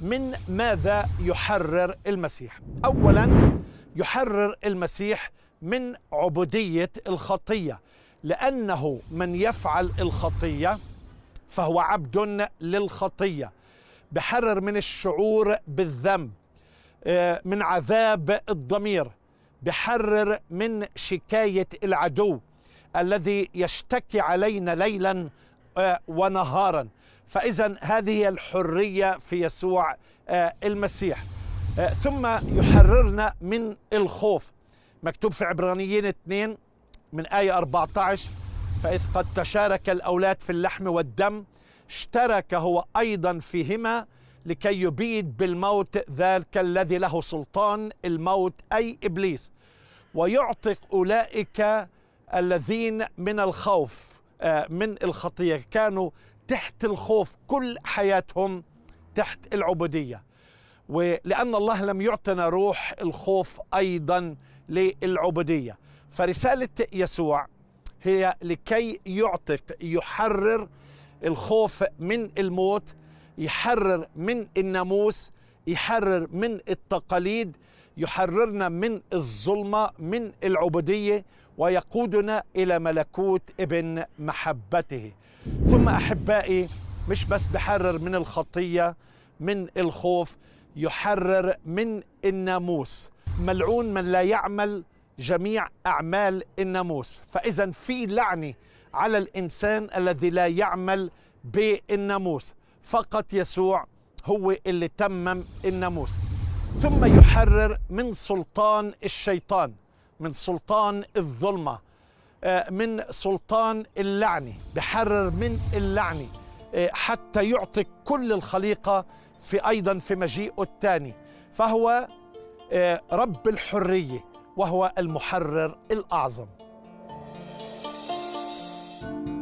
من ماذا يحرر المسيح؟ أولاً يحرر المسيح من عبودية الخطية، لأنه من يفعل الخطية فهو عبد للخطية. بحرر من الشعور بالذنب، من عذاب الضمير، بحرر من شكاية العدو الذي يشتكي علينا ليلا ونهارا. فإذا هذه الحرية في يسوع المسيح. ثم يحررنا من الخوف، مكتوب في عبرانيين 2 من آية 14: فإذ قد تشارك الأولاد في اللحم والدم اشترك هو أيضا فيهما لكي يبيد بالموت ذلك الذي له سلطان الموت أي إبليس، ويعتق أولئك الذين من الخوف من الخطية. كانوا تحت الخوف كل حياتهم، تحت العبودية، ولأن الله لم يعطنا روح الخوف أيضا للعبودية. فرسالة يسوع هي لكي يعتق، يحرر الخوف من الموت، يحرر من الناموس، يحرر من التقاليد، يحررنا من الظلمة، من العبودية، ويقودنا إلى ملكوت ابن محبته. ثم أحبائي، مش بس بحرر من الخطية، من الخوف، يحرر من الناموس. ملعون من لا يعمل جميع أعمال الناموس. فإذا في لعنة على الإنسان الذي لا يعمل بالناموس. فقط يسوع هو اللي تمم الناموس. ثم يحرر من سلطان الشيطان، من سلطان الظلمة، من سلطان اللعنة. بحرر من اللعنة حتى يعطي كل الخليقة في أيضا في مجيئه الثاني. فهو رب الحرية، وهو المحرر الأعظم.